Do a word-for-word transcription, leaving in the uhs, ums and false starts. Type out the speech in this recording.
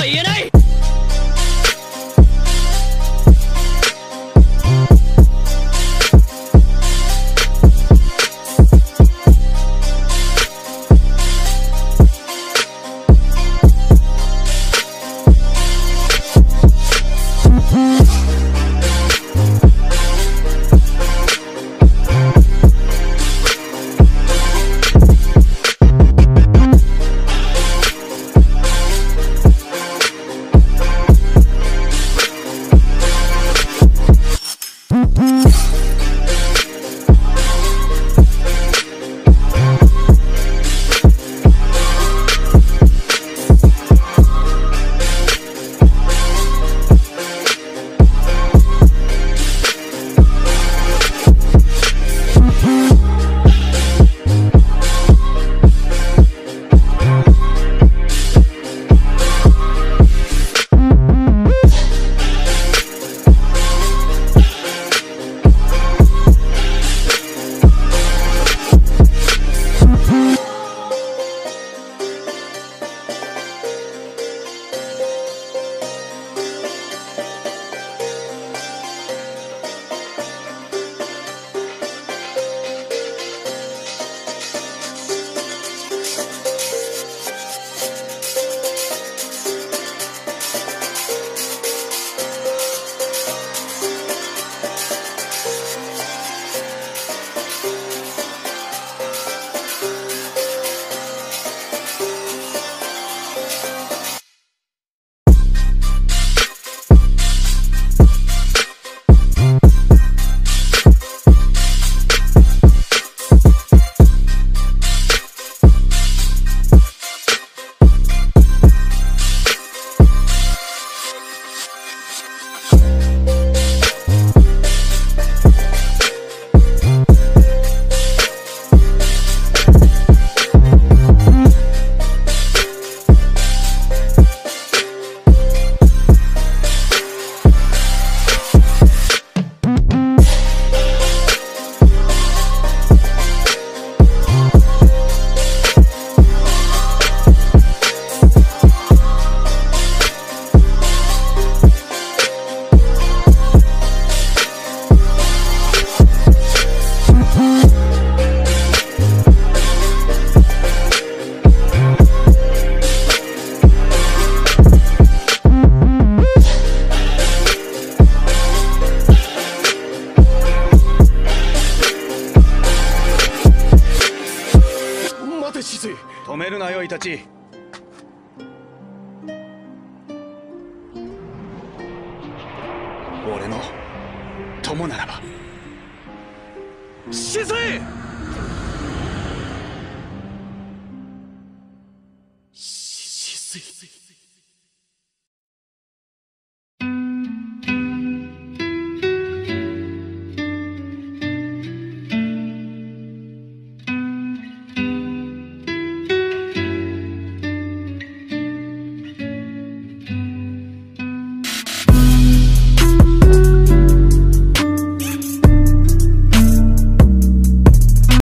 rồi Yến ơi. Shizui!